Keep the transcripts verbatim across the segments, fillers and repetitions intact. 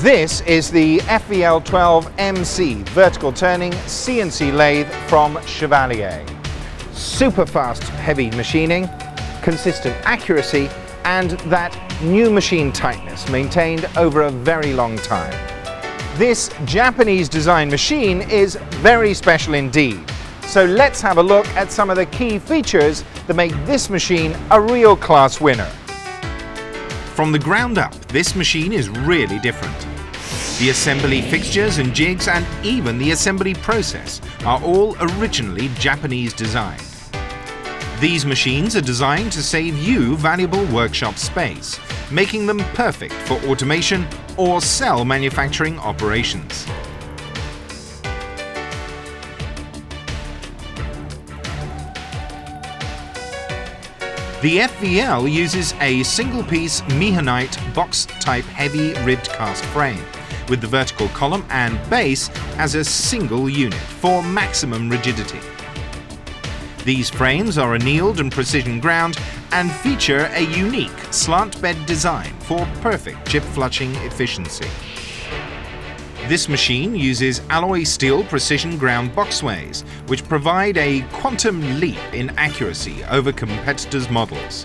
This is the F V L twelve M C vertical turning C N C lathe from Chevalier. Super fast heavy machining, consistent accuracy and that new machine tightness maintained over a very long time. This Japanese design machine is very special indeed. So let's have a look at some of the key features that make this machine a real class winner. From the ground up, this machine is really different. The assembly fixtures and jigs and even the assembly process are all originally Japanese designed. These machines are designed to save you valuable workshop space, making them perfect for automation or cell manufacturing operations. The F V L uses a single-piece Meehanite box-type heavy ribbed cast frame, with the vertical column and base as a single unit for maximum rigidity. These frames are annealed and precision ground and feature a unique slant bed design for perfect chip flushing efficiency. This machine uses alloy steel precision ground boxways, which provide a quantum leap in accuracy over competitors' models.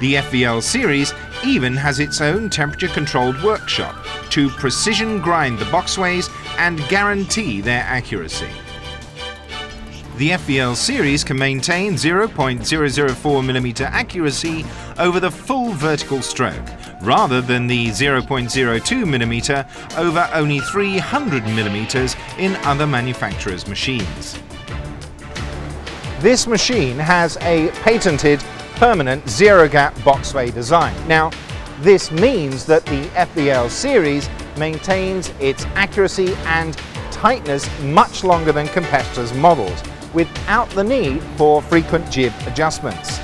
The F V L series even has its own temperature-controlled workshop to precision grind the boxways and guarantee their accuracy. The F V L series can maintain zero point zero zero four millimeter accuracy over the full vertical stroke, rather than the zero point zero two millimeter over only three hundred millimeters in other manufacturers' machines. This machine has a patented permanent zero-gap boxway design. Now, this means that the F V L series maintains its accuracy and tightness much longer than competitors' models, without the need for frequent jib adjustments.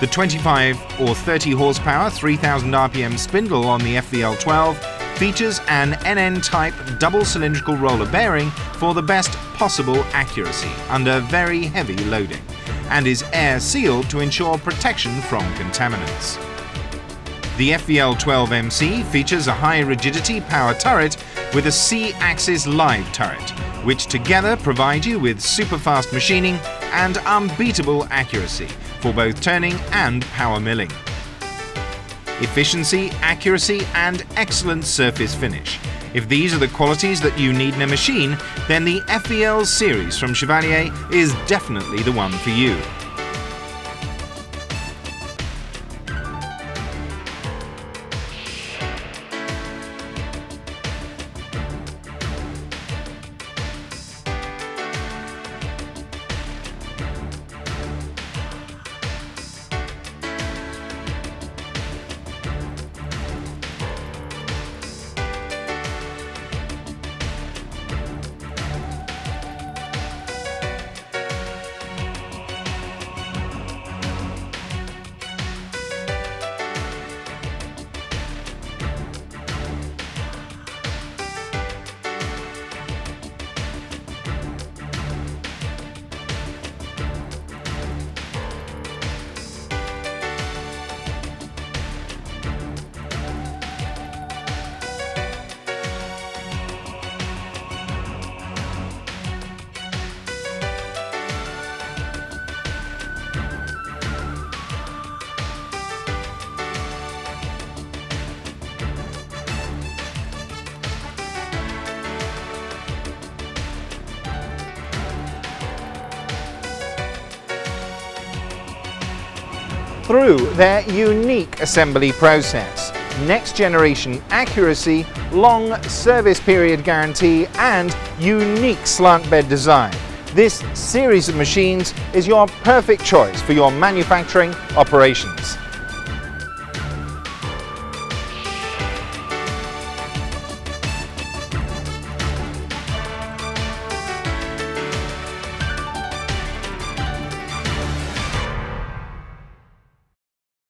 The twenty-five or thirty horsepower, three thousand R P M spindle on the F V L twelve features an N N type double cylindrical roller bearing for the best possible accuracy under very heavy loading, and is air sealed to ensure protection from contaminants. The F V L twelve M C features a high rigidity power turret with a C axis live turret, which together provide you with super fast machining and unbeatable accuracy for both turning and power milling. Efficiency, accuracy and excellent surface finish. If these are the qualities that you need in a machine, then the F V L series from Chevalier is definitely the one for you. Through their unique assembly process, next generation accuracy, long service period guarantee and unique slant bed design, this series of machines is your perfect choice for your manufacturing operations.